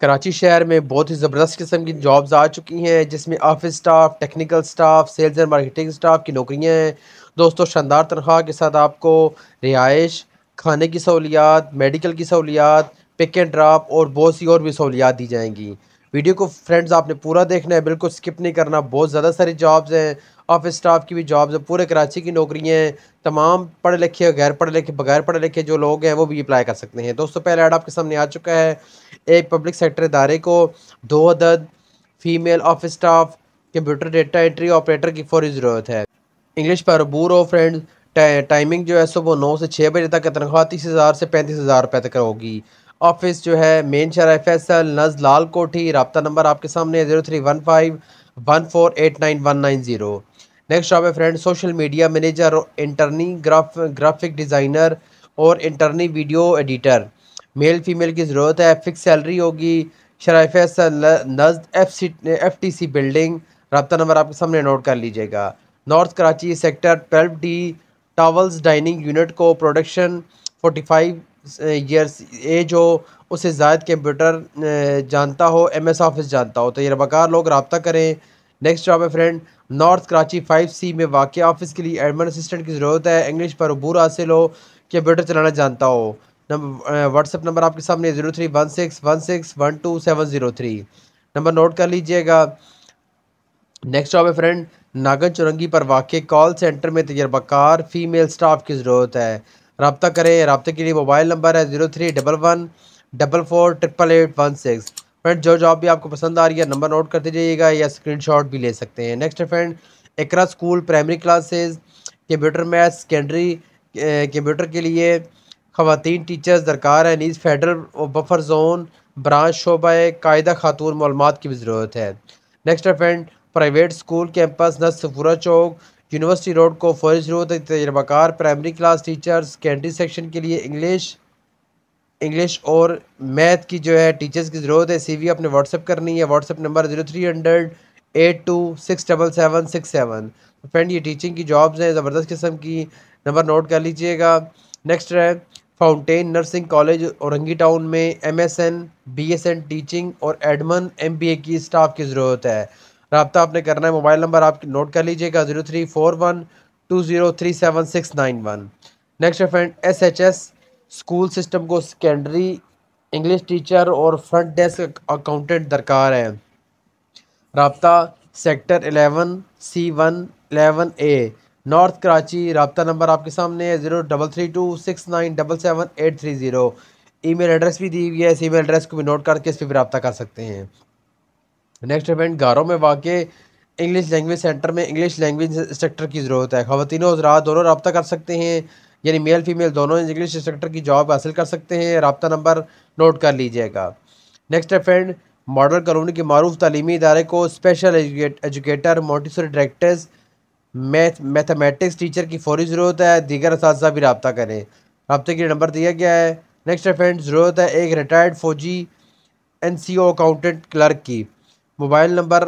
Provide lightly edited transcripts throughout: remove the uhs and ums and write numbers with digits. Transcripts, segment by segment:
कराची शहर में बहुत ही ज़बरदस्त किस्म की जॉब्स आ चुकी हैं, जिसमें office staff, technical staff, sales and marketing staff की नौकरियां हैं। दोस्तों, शानदार तनख्वाह के साथ आपको रिहाइश, खाने की सहूलियात, मेडिकल की सहूलियात, पिक एंड ड्राप और बहुत सी और भी सहूलियात दी जाएंगी। वीडियो को फ्रेंड्स आपने पूरा देखना है, बिल्कुल स्किप नहीं करना। बहुत ज़्यादा सारी जॉब्स हैं, ऑफिस स्टाफ की भी जॉब्स हैं, पूरे कराची की नौकरियाँ हैं। तमाम पढ़े लिखे और गैर पढ़े लिखे, बगैर पढ़े लिखे जो लोग हैं वो भी अप्लाई कर सकते हैं। दोस्तों, पहला ऐड आपके सामने आ चुका है। एक पब्लिक सेक्टर इदारे को 2 अदद female office staff computer data entry operator की फौरी ज़रूरत है। इंग्लिश पर अबूर हो फ्रेंड्स। टाइमिंग जो है सुबह 9 से 6 बजे तक, तनख्वाह 30,000 से 35,000 रुपये तक होगी। ऑफिस जो है मेन शहर FSL नज़ लाल कोठी। रब्ता नंबर आपके सामने 0315 1489190। नेक्स्ट जॉब है friends social media manager, intern graphic designer और internee video editor. Male female की ज़रूरत है। फ़िक्स सैलरी होगी। शराफ़ल नज़द FTC बिल्डिंग। रब्ता नंबर आपके सामने नोट कर लीजिएगा। नॉर्थ कराची सेक्टर 12D टावल्स डाइनिंग यूनिट को प्रोडक्शन 45 ईयर्स एज हो, उसे ज़ायद कंप्यूटर जानता हो, MS ऑफिस जानता हो, तो ये तजुर्बाकार लोग रब्ता करें। नेक्स्ट जॉब है फ्रेंड नॉर्थ कराची 5C में वाक़ ऑफिस के लिए एडमिन असिस्टेंट की ज़रूरत है। इंग्लिश पर अबूर हासिल हो, कंप्यूटर चलाना जानता हो। व्हाट्सएप नंबर आपके सामने 0316161273 नंबर नोट कर लीजिएगा। नेक्स्ट जॉब है फ्रेंड नागन चुरंगी पर वाक़ कॉल सेंटर में तजर्बाकार फ़ीमेल स्टाफ की ज़रूरत है। रब्ता करें। रब्ते के लिए मोबाइल नंबर है 0311448886। फ्रेंड जो जॉब भी आपको पसंद आ रही है नंबर नोट करते जाइएगा या स्क्रीनशॉट भी ले सकते हैं। नेक्स्ट है friend Iqra school primary classes computer math secondary computer के लिए खवातीन टीचर्स दरकार है। नीज़ फेडरल और बफर जोन ब्रांच शोबा कायदा खातून मालूमात की भी ज़रूरत है। नेक्स्ट है फ्रेंड प्राइवेट स्कूल कैंपस नज़ सफूरा चौक यूनिवर्सिटी रोड को फौरी ज़रूरत है। तजर्बाकार primary class teachers secondary section के लिए इंग्लिश और मैथ की जो है टीचर्स की ज़रूरत है। CV अपने व्हाट्सअप करनी है। WhatsApp number 030082677767। फ्रेंड ये टीचिंग की जॉब्स हैं, ज़बरदस्त किस्म की, नंबर नोट कर लीजिएगा। नेक्स्ट है fountain nursing college Orangi town में MSN BSN टीचिंग और एडमन MBA की स्टाफ की ज़रूरत है। राब्ता आपने करना है। मोबाइल नंबर आप नोट कर लीजिएगा 0341203769। Next friend SHS school system को सेकेंडरी इंग्लिश टीचर और फ्रंट डेस्क अकाउंटेंट दरकार है। राब्ता सेक्टर 11C111A नॉर्थ कराची। रब्ता नंबर आपके सामने है 0332697783। ईमेल एड्रेस भी दी हुई है, इस ईमेल एड्रेस को भी नोट करके इस पर भी रब्ता कर सकते हैं। नेक्स्ट इवेंट गारों में वाक़े इंग्लिश लैंग्वेज सेंटर में इंग्लिश लैंग्वेज इंस्ट्रक्टर की ज़रूरत है। ख़वातीनों हज़रात दोनों रब्ता कर सकते हैं, यानी मेल फीमेल दोनों इंग्लिश इंस्ट्रक्टर की जॉब हासिल कर सकते हैं। रब्ता नंबर नोट कर लीजिएगा। नेक्स्ट इवेंट मॉडल कॉलोनी के मरूफ तलीमी इदारे को special educator Montessori directors mathematics teacher की फौरी ज़रूरत है। दीगर असातिज़ा भी रब्ता करें। रब्ते के लिए नंबर दिया गया है। नेक्स्ट फ्रेंड ज़रूरत है एक रिटायर्ड फ़ौजी NCO अकाउंटेंट क्लर्क की। मोबाइल नंबर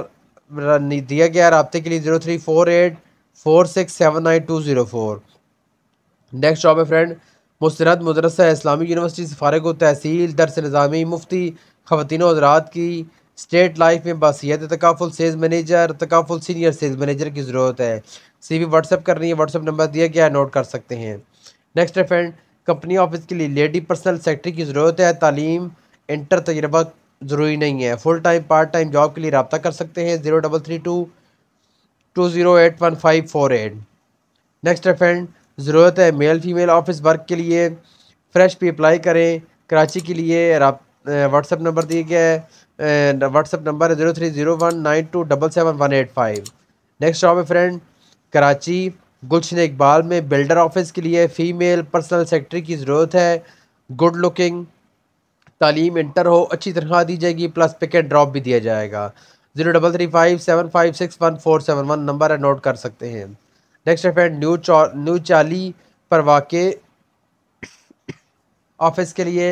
दिया गया है रब्ते के लिए 0348467920। नेक्स्ट जॉब है फ्रेंड मुस्तनद मदरसा इस्लामी यूनिवर्सिटी से फारिग हो तहसील दर्स निज़ामी मुफ्ती ख़वातीन और हज़रात की स्टेट लाइफ में बासियत तकाफुल सेल्स मैनेजर तकाफुल सीनियर सेल्स मैनेजर की ज़रूरत है। CV व्हाट्सअप करनी है। व्हाट्सअप नंबर दिया गया है, नोट कर सकते हैं। नेक्स्ट है फ्रेंड कंपनी ऑफिस के लिए लेडी पर्सनल सेक्रेटरी की ज़रूरत है। तालीम इंटर तजर्बा ज़रूरी नहीं है। Full time part time job के लिए रब्ता कर सकते हैं 0332208158। नेक्स्ट है फ्रेंड ज़रूरत है मेल फीमेल ऑफिस वर्क के लिए। फ्रेश भी अप्लाई करें। कराची के लिए व्हाट्सअप नंबर दिया गया है। WhatsApp number 030192771185। नेक्स्ट जॉब है फ्रेंड कराची गुलशन इकबाल में बिल्डर ऑफिस के लिए फ़ीमेल पर्सनल सेक्रेटरी की ज़रूरत है। गुड लुकिंग, तालीम इंटर हो, अच्छी तनख्वाह दी जाएगी, प्लस पिक एंड ड्रॉप भी दिया जाएगा। 033575614711 नंबर है, नोट कर सकते हैं। नेक्स्ट है फ्रेंड न्यू चाली पर वाक़े ऑफिस के लिए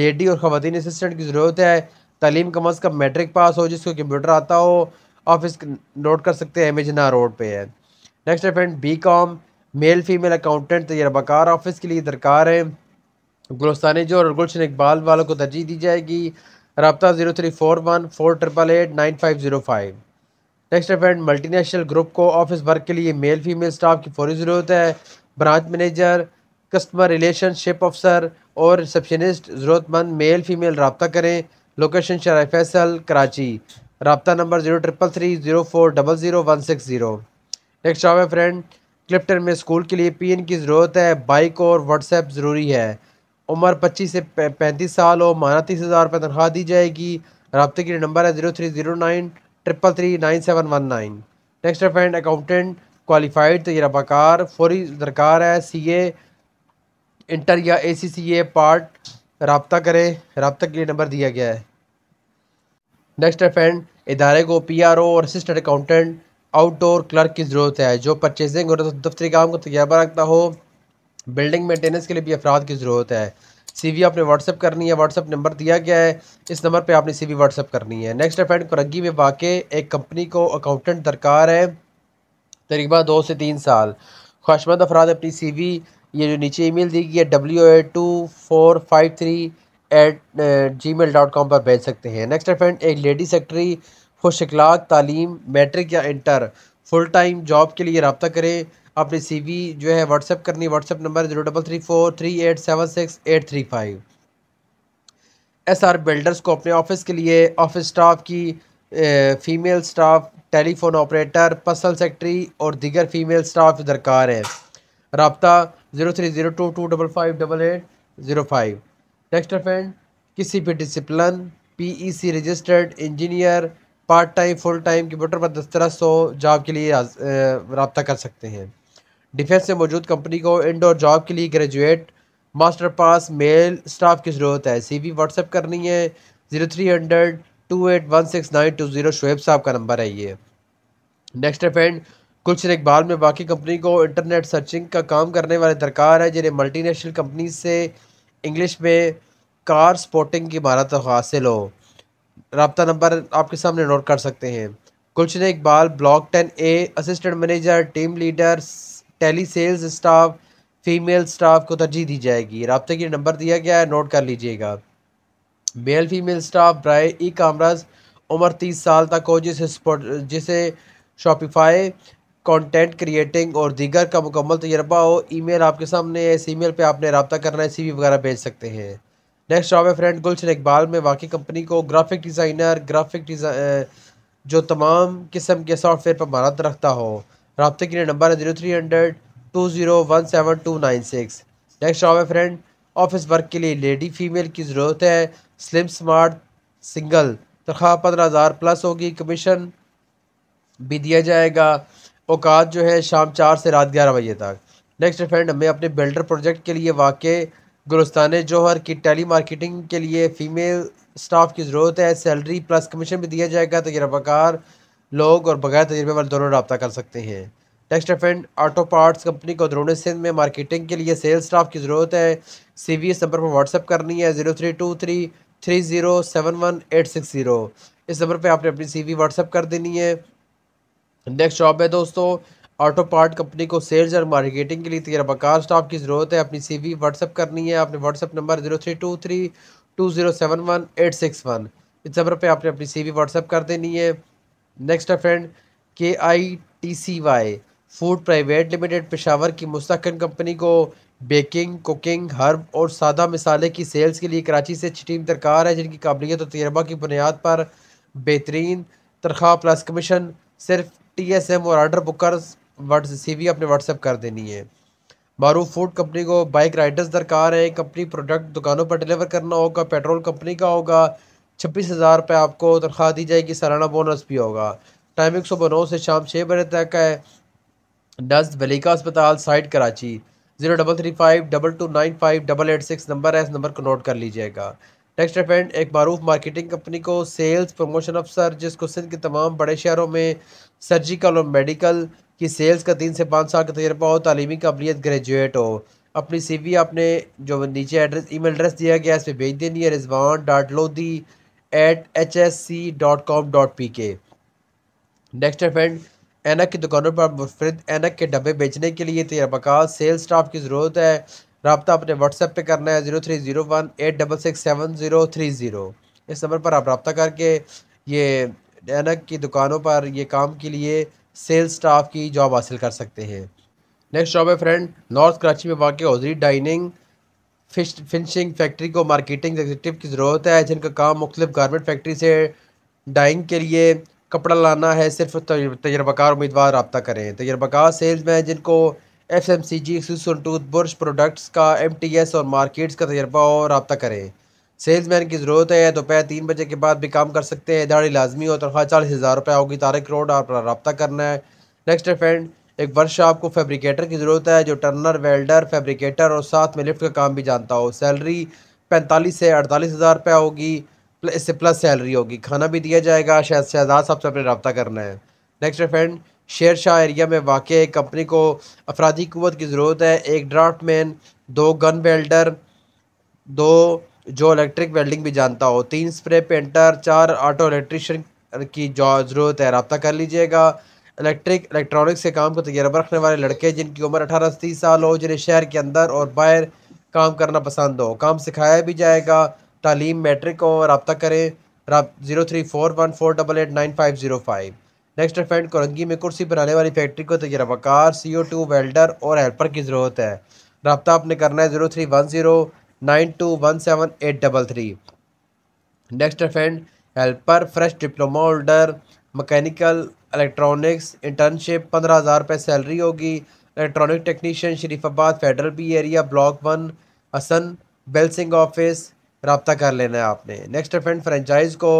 लेडी और ख़वातीन असिस्टेंट की ज़रूरत है। तालीम कम अज़ कम मैट्रिक पास हो, जिसको कंप्यूटर आता हो। ऑफिस नोट कर सकते हैं एमजना रोड पे है। नेक्स्ट है friend BCom male female accountant तजर्बाकार ऑफिस के लिए दरकार है। गुलस्तान जो और गुलशन इकबाल वालों को तरजीह दी जाएगी। रबता 0341-488-9505। नेक्स्ट इवेंट मल्टीनेशनल ग्रुप को ऑफिस वर्क के लिए मेल फीमेल स्टाफ की फौरी ज़रूरत है। ब्रांच मैनेजर, कस्टमर रिलेशनशिप अफसर और रिसेप्शनिस्ट ज़रूरतमंद मेल फीमेल रबता करें। लोकेशन शराय फैसल, कराची। रबता नंबर 0333-0400-160। नेक्स्ट जॉब है फ्रेंड, क्लिप्टन में स्कूल के लिए पीएन की ज़रूरत है। बाइक और व्हाट्सएप ज़रूरी है। उम्र 25 से 35 साल हो। माना 30,000 रुपये तनख्वाह दी जाएगी। रबते के लिए नंबर है 0309-333-9719। नेक्स्ट फ्रेंड, अकाउंटेंट क्वालिफाइड तजर्बाकार फौरी दरकार है। सीए इंटर या एसीसीए पार्ट रबता करें। रबता के लिए नंबर दिया गया है। नेक्स्ट फ्रेंड, इदारे को पीआरओ और असिस्टेंट अकाउंटेंट आउटडोर क्लर्क की ज़रूरत है जो परचेजिंग और दफ्तरी काम का तजर्बा रखता हो। बिल्डिंग मेंटेनेंस के लिए भी अफराद की ज़रूरत है। सीवी आपने व्हाट्सअप करनी है। व्हाट्सअप नंबर दिया गया है, इस नंबर पे आपने सीवी व्हाट्सअप करनी है। नेक्स्ट फ्रेंड, करगी में वाकई एक कंपनी को अकाउंटेंट दरकार है, तकरीबन 2 से 3 साल। ख्वाहिशमंद अफराद अपनी सीवी ये जो नीचे ईमेल दी गई है wA2453@gmail.com पर भेज सकते हैं। नेक्स्ट फ्रेंड, एक लेडी सेक्रेटरी खुश अखलाक तालीम मैट्रिक या इंटर फुल टाइम जॉब के लिए रब्ता करें। अपनी सीवी जो है व्हाट्सअप करनी। WhatsApp number 0334-3876-835। SR बिल्डर्स को अपने ऑफिस के लिए ऑफिस स्टाफ की female staff, telephone operator, personal secretary और दीगर फ़ीमेल स्टाफ दरकार है। रबता 0302-255-8805। नेक्स्ट फ्रेंड, किसी भी discipline PEC registered engineer part time full time computer पर 10,000 जॉब के लिए रब्ता कर सकते हैं। डिफेंस से मौजूद कंपनी को इंडोर जॉब के लिए graduate master pass male staff की ज़रूरत है। सीवी व्हाट्सएप करनी है। 0300-2816920 शुएब साहब का नंबर है ये। नेक्स्ट फ्रेंड, गुलशन इकबाल में बाकी कंपनी को इंटरनेट सर्चिंग का काम करने वाले दरकार है जिन्हें मल्टीनेशनल कंपनी से इंग्लिश में कार स्पोर्टिंग की महारत हासिल हो। रब्ता नंबर आपके सामने नोट कर सकते हैं। Gulshan Iqbal, block 10A, assistant manager, team leader, tele sales staff, female staff को तरजीह दी जाएगी। रब्ते के नंबर दिया गया है, नोट कर लीजिएगा। मेल फीमेल स्टाफ ब्राय ई कामर्स, उम्र 30 साल तक हो, जिसे शॉपिफाई, कंटेंट क्रिएटिंग और दीगर का मुकम्मल तजर्बा हो। ईमेल आपके सामने है, इस ईमेल पर आपने रब्ता करना है, सीवी वगैरह भेज सकते हैं। नेक्स्ट जॉब है फ्रेंड, गुलशन इकबाल में वाकई कंपनी को ग्राफिक डिज़ाइनर जो तमाम किस्म के सॉफ्टवेयर पर महारत रखता हो। रब्ते के लिए नंबर है 0300-2017296। नेक्स्ट जॉब है फ्रेंड, ऑफिस वर्क के लिए लेडी फीमेल की ज़रूरत है। स्लिम स्मार्ट सिंगल, तनख्वाह 15,000 प्लस होगी। कमीशन भी दिया जाएगा। औकात जो है शाम 4 से रात 11 बजे तक। नेक्स्ट फ्रेंड, हमें अपने बिल्डर प्रोजेक्ट के लिए वाकई गुलस्तान जौहर की टेली मार्केटिंग के लिए फ़ीमेल स्टाफ की ज़रूरत है। सैलरी प्लस कमीशन भी दिया जाएगा। तजर्बाकार लोग और बगैर तजर्बे वाले दोनों रब्ता कर सकते हैं। Next friend, auto parts company को दरोने सिंध में मार्केटिंग के लिए सेल्स स्टाफ की ज़रूरत है। सीवी इस नंबर पर व्हाट्सअप करनी है। 0323-3071860। इस नंबर पर आपने अपनी सीवी व्हाट्सअप कर देनी है। नेक्स्ट जॉब है दोस्तों, ऑटो पार्ट कंपनी को सेल्स और मार्केटिंग के लिए तजर्बाकार स्टाफ की ज़रूरत है। अपनी सीवी व्हाट्सअप करनी है। आपने व्हाट्सअप नंबर 0323-2071861, इस नंबर पर आपने अपनी सीवी व्हाट्सअप कर देनी है। Next friend, KITCY food private limited Peshawar की मुस्तकन कंपनी को बेकिंग, कुकिंग, हर्ब और सादा मिसाले की सेल्स के लिए कराची से अच्छी टीम दरकार है जिनकी काबिलियत और तजर्बा की बुनियाद पर बेहतरीन तनख्वाह प्लस कमीशन। सिर्फ TSM और आर्डर बुक कर सीवी अपने व्हाट्सएप कर देनी है। मारूफ फूड कंपनी को बाइक राइडर्स दरकार है। कंपनी प्रोडक्ट दुकानों पर डिलीवर करना होगा। पेट्रोल कंपनी का होगा। 26,000 रुपये आपको तनख्वाह दी जाएगी। सालाना बोनस भी होगा। टाइमिंग सुबह 9 से शाम 6 बजे तक है। नज़द वलीका अस्पताल साइड कराची। 0335-2295886 नंबर है, इस नंबर को नोट कर लीजिएगा। नेक्स्ट फ्रेंड, एक मारूफ मार्केटिंग कंपनी को सेल्स प्रमोशन अफसर जिसको सिंध के तमाम बड़े शहरों में सर्जिकल और मेडिकल की सेल्स का 3 से 5 साल का तजर्बा हो। तालीमी काबिलियत ग्रेजुएट हो। अपनी सीवी आपने जो नीचे एड्रेस ईमेल एड्रेस दिया गया है इस पर भेज देनी है। rizwan.lodhi@hsc.com.pk। नेक्स्ट फ्रेंड, एनक की दुकानों पर मुफरद एनक के डब्बे बेचने के लिए तजर्बाकार सेल्स स्टाफ की ज़रूरत है। रब्ता अपने व्हाट्सएप पे करना है। 0301-8667030। इस नंबर पर आप रब्ता करके ये एनक की दुकानों पर ये काम के लिए सेल्स स्टाफ की जॉब हासिल कर सकते हैं। नेक्स्ट जॉब है फ्रेंड, नॉर्थ कराची में वाक़ हौजरी डाइनिंग फिनिशिंग फैक्ट्री को मार्केटिंग एग्जीक्यूटिव की ज़रूरत है, जिनका काम मुख्तलिफ गारमेंट फैक्ट्री से डाइंग के लिए कपड़ा लाना है। सिर्फ तजर्बाकार उम्मीदवार रब्ता करें। तजर्बाकार सेल्स में जिनको FMCG टूथब्रश प्रोडक्ट्स का MTS और मार्केट्स का तजर्बा हो, रब्ता करें। सेल्समैन की ज़रूरत है, दोपहर 3 बजे के बाद भी काम कर सकते हैं, दाढ़ी लाजमी हो, तनख्वाह 40,000 रुपये होगी। तारिक रोड आप रब्ता करना है। नेक्स्ट है फ्रेंड, एक वर्कशॉप को फैब्रिकेटर की ज़रूरत है जो टर्नर, वेल्डर, फैब्रिकेटर और साथ में लिफ्ट का काम भी जानता हो। सैलरी 45,000 से 48,000 रुपये होगी, इससे प्लस सैलरी होगी, खाना भी दिया जाएगा। शहजाद साहब से अपने रब्ता करना है। नेक्स्ट है फ्रेंड, शेर शाह एरिया में वाक़ एक कंपनी को अफराधी क़ुव्वत की ज़रूरत है, एक ड्राफ्ट मैन, 2 गन वेल्डर, 2 जो इलेक्ट्रिक वेल्डिंग भी जानता हो, 3 स्प्रे पेंटर, 4 ऑटो इलेक्ट्रीशियन की ज़रूरत है, रब्ता कर लीजिएगा। इलेक्ट्रिक इलेक्ट्रॉनिक्स के काम को तजर्बा रखने वाले लड़के जिनकी उम्र 18 से 30 साल हो, जिन्हें शहर के अंदर और बाहर काम करना पसंद हो, काम सिखाया भी जाएगा। तालीम मैट्रिक हो, रब्ता करें 0341488905। नेक्स्ट फ्रेंड, कोरंगी में कुर्सी बनाने वाली फैक्ट्री को तजर्बाकार CO2 वेल्डर और हेल्पर की ज़रूरत है, रब्ता आपने करना है 031092178833। Next friend, helper, fresh diploma holder, mechanical electronics internship 15,000 रुपये सैलरी होगी। Electronic technician Sharifabad federal B area block 1 Hasan बेलसिंग ऑफिस, रब्ता कर लेना है आपने। नेक्स्ट फ्रेंड, फ्रेंचाइज को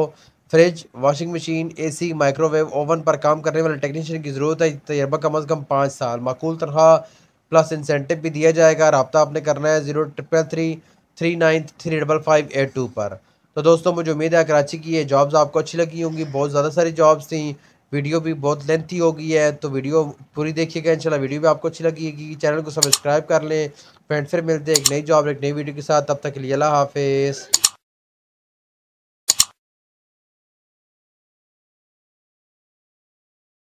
fridge, washing machine, AC, microwave, oven पर काम करने वाले टेक्नीशियन की ज़रूरत है, तजर्बा कम अज़ कम 5 साल, माकूल तनख्वाह प्लस इंसेंटिव भी दिया जाएगा। रब्ता आपने करना है 0333393582 पर। तो दोस्तों मुझे उम्मीद है कराची की ये जॉब्स आपको अच्छी लगी होंगी, बहुत ज़्यादा सारी जॉब्स थी, वीडियो भी बहुत लेंथी हो गई है, तो वीडियो पूरी देखिएगा, इंशाल्लाह वीडियो भी आपको अच्छी लगेगी। चैनल को सब्सक्राइब कर लें फ्रेंड, फिर मिलते हैं एक नई जॉब एक नई वीडियो के साथ, तब तक के लिए अल्लाह हाफिज़।